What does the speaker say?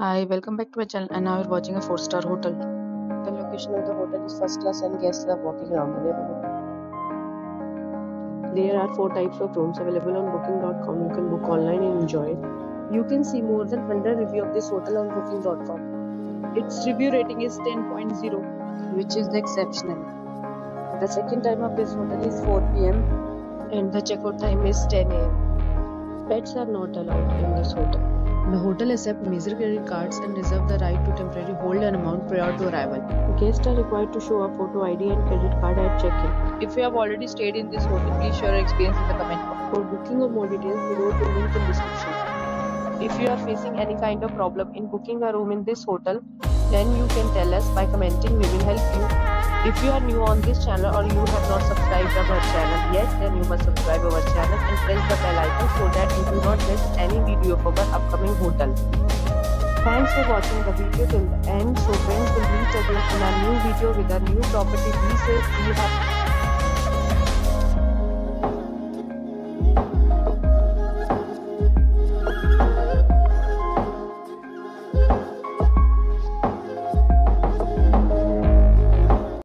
Hi, welcome back to my channel, and now we're watching a 4-star hotel. The location of the hotel is first class and guests are walking around the neighborhood. There are 4 types of rooms available on booking.com. You can book online and enjoy it. You can see more than 100 reviews of this hotel on booking.com. Its review rating is 10.0, which is exceptional. The check-in time of this hotel is 4 p.m. and the check-out time is 10 a.m. Pets are not allowed in this hotel. The hotel accepts major credit cards and reserves the right to temporarily hold an amount prior to arrival. Guests are required to show a photo ID and credit card at check-in. If you have already stayed in this hotel, please share your experience in the comment box. For booking or more details, below the link in description. If you are facing any kind of problem in booking a room in this hotel, then you can tell us by commenting. We will help you. If you are new on this channel or you have not subscribed to our channel yet, then you must subscribe our channel and press the bell icon so that you do not miss any video of our upcoming hotel. Thanks for watching the video till the end. So friends, will meet again in a new video with a new property. Be safe, be happy.